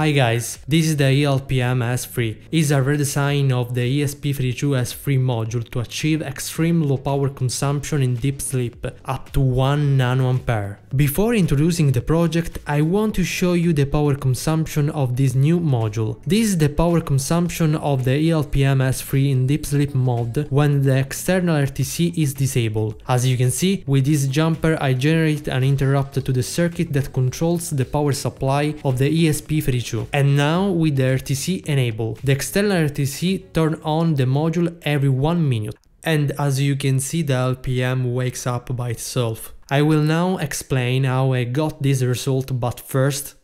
Hi guys, this is the ELPM-S3. It's a redesign of the ESP32-S3 module to achieve extreme low power consumption in deep sleep, up to 1 nanoampere. Before introducing the project, I want to show you the power consumption of this new module. This is the power consumption of the ELPM-S3 in deep sleep mode when the external RTC is disabled. As you can see, with this jumper I generate an interrupt to the circuit that controls the power supply of the ESP32. And now with the RTC enabled, the external RTC turn on the module every 1 minute. And as you can see, the LPM wakes up by itself. I will now explain how I got this result, but first...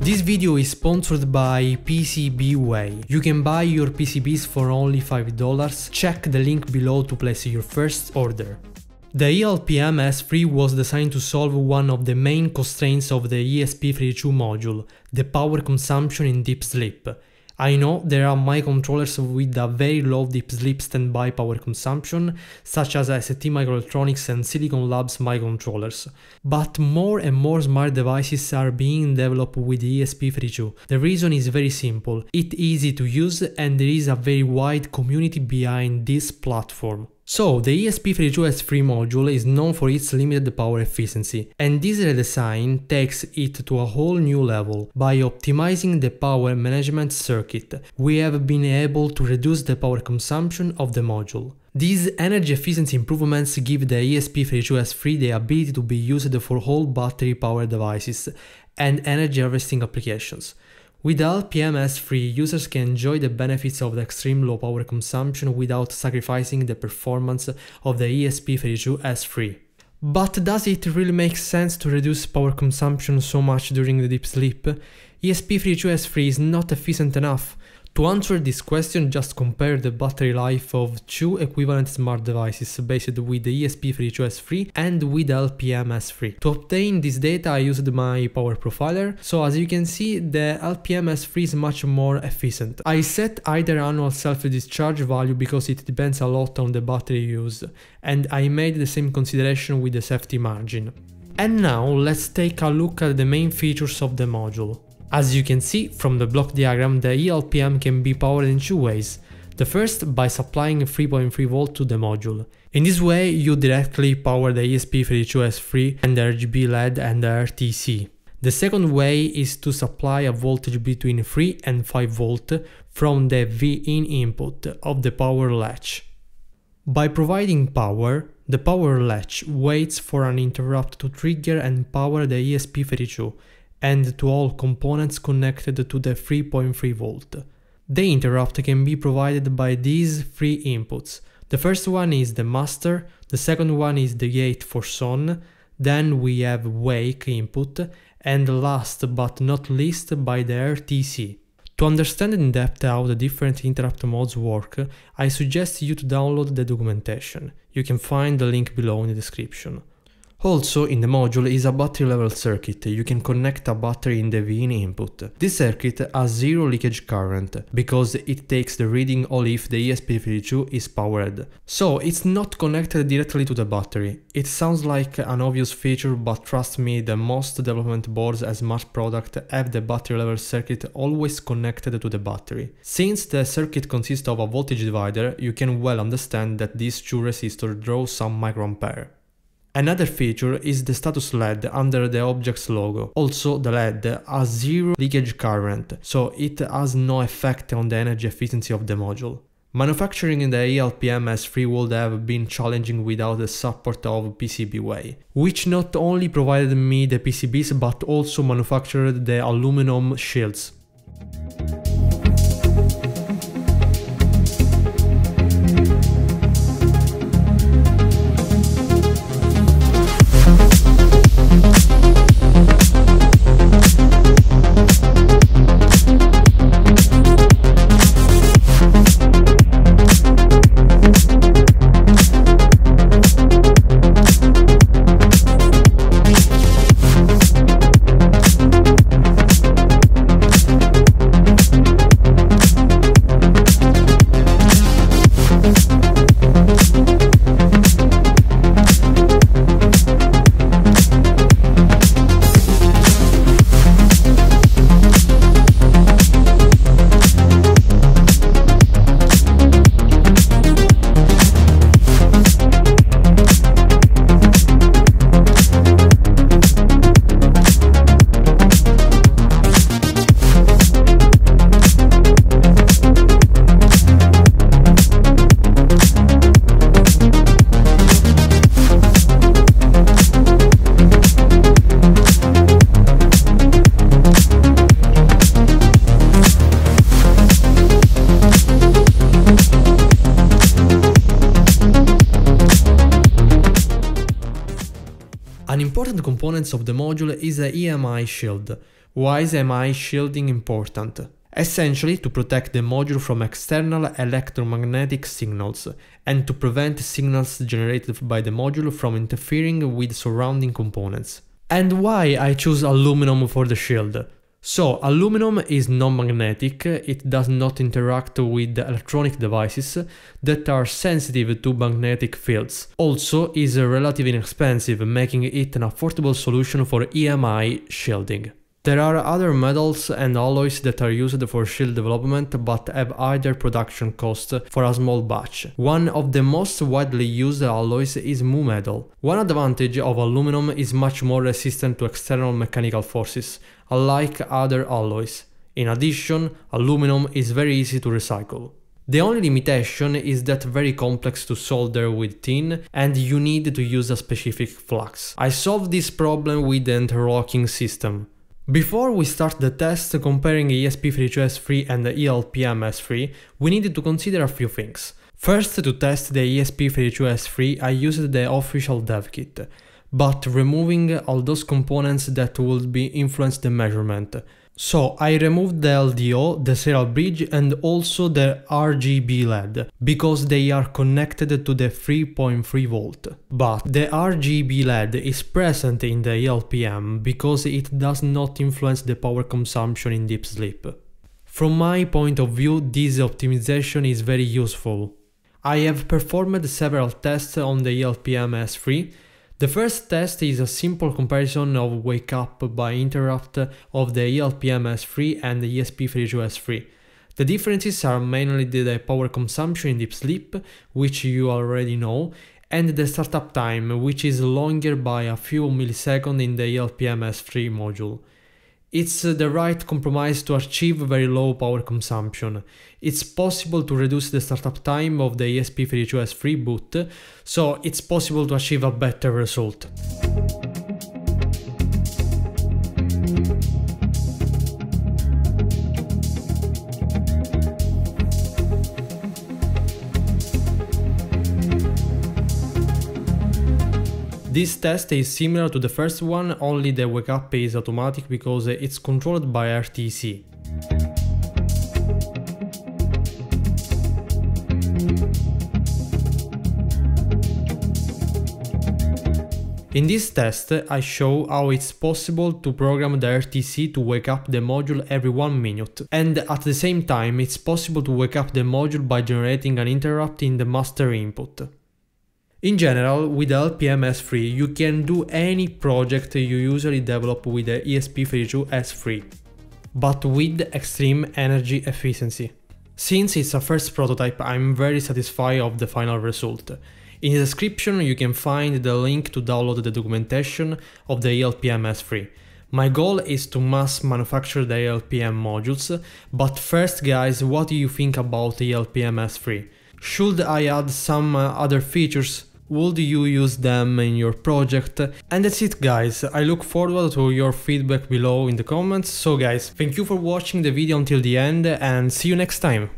This video is sponsored by PCBWay. You can buy your PCBs for only $5. Check the link below to place your first order. The ELPM-S3 was designed to solve one of the main constraints of the ESP32 module, the power consumption in deep sleep. I know there are microcontrollers with a very low deep sleep standby power consumption, such as STMicroelectronics and Silicon Labs microcontrollers. But more and more smart devices are being developed with the ESP32. The reason is very simple, it's easy to use and there is a very wide community behind this platform. So, the ESP32-S3 module is known for its limited power efficiency, and this redesign takes it to a whole new level. By optimizing the power management circuit, we have been able to reduce the power consumption of the module. These energy efficiency improvements give the ESP32-S3 the ability to be used for all battery-powered devices and energy harvesting applications. With the LPM-S3, users can enjoy the benefits of the extreme low power consumption without sacrificing the performance of the ESP32-S3. But does it really make sense to reduce power consumption so much during the deep sleep? ESP32-S3 is not efficient enough. To answer this question, just compare the battery life of two equivalent smart devices based with the ESP32-S3 and with the LPM-S3. To obtain this data I used my power profiler, so as you can see the LPM-S3 is much more efficient. I set either annual self-discharge value because it depends a lot on the battery use, and I made the same consideration with the safety margin. And now let's take a look at the main features of the module. As you can see from the block diagram, the ELPM can be powered in two ways. The first, by supplying 3.3V to the module. In this way, you directly power the ESP32-S3 and the RGB LED and the RTC. The second way is to supply a voltage between 3 and 5V from the VIN input of the power latch. By providing power, the power latch waits for an interrupt to trigger and power the ESP32. And to all components connected to the 3.3V. The interrupt can be provided by these three inputs. The first one is the master, the second one is the gate for son, then we have wake input, and last but not least by the RTC. To understand in depth how the different interrupt modes work, I suggest you to download the documentation. You can find the link below in the description. Also, in the module is a battery level circuit. You can connect a battery in the VIN input. This circuit has zero leakage current, because it takes the reading only if the ESP32 is powered. So, it's not connected directly to the battery. It sounds like an obvious feature, but trust me, the most development boards and smart products have the battery level circuit always connected to the battery. Since the circuit consists of a voltage divider, you can well understand that these two resistors draw some microampere. Another feature is the status LED under the object's logo. Also, the LED has zero leakage current, so it has no effect on the energy efficiency of the module. Manufacturing the ELPM-S3 would have been challenging without the support of PCBWay, which not only provided me the PCBs but also manufactured the aluminum shields. An important component of the module is the EMI shield. Why is EMI shielding important? Essentially to protect the module from external electromagnetic signals and to prevent signals generated by the module from interfering with surrounding components. And why I choose aluminum for the shield? So, aluminum is non-magnetic, it does not interact with electronic devices that are sensitive to magnetic fields. Also, is relatively inexpensive, making it an affordable solution for EMI shielding. There are other metals and alloys that are used for shield development but have higher production costs for a small batch. One of the most widely used alloys is Mu metal. One advantage of aluminum is much more resistant to external mechanical forces, unlike other alloys. In addition, aluminum is very easy to recycle. The only limitation is that very complex to solder with tin and you need to use a specific flux. I solved this problem with the interlocking system. Before we start the test comparing ESP32-S3 and the ELPM-S3, we needed to consider a few things. First, to test the ESP32-S3 I used the official dev kit, but removing all those components that would be influence the measurement. So I removed the LDO, the serial bridge and also the RGB LED, because they are connected to the 3.3 volt. But the RGB LED is present in the ELPM because it does not influence the power consumption in deep sleep. From my point of view, this optimization is very useful. I have performed several tests on the ELPM-S3. The first test is a simple comparison of wake up by interrupt of the ELPM-S3 and the ESP32-S3. The differences are mainly the power consumption in deep sleep, which you already know, and the startup time, which is longer by a few milliseconds in the ELPM-S3 module. It's the right compromise to achieve very low power consumption. It's possible to reduce the startup time of the ESP32-S3 boot, so it's possible to achieve a better result. This test is similar to the first one, only the wake up is automatic because it's controlled by RTC. In this test, I show how it's possible to program the RTC to wake up the module every 1 minute, and at the same time it's possible to wake up the module by generating an interrupt in the master input. In general, with LPM-S3 you can do any project you usually develop with the ESP32-S3, but with extreme energy efficiency. Since it's a first prototype, I'm very satisfied of the final result. In the description you can find the link to download the documentation of the ELPM-S3. My goal is to mass manufacture the ELPM modules, but first guys, what do you think about the ELPM-S3? Should I add some other features? Would you use them in your project? And that's it guys, I look forward to your feedback below in the comments. So guys, thank you for watching the video until the end and see you next time!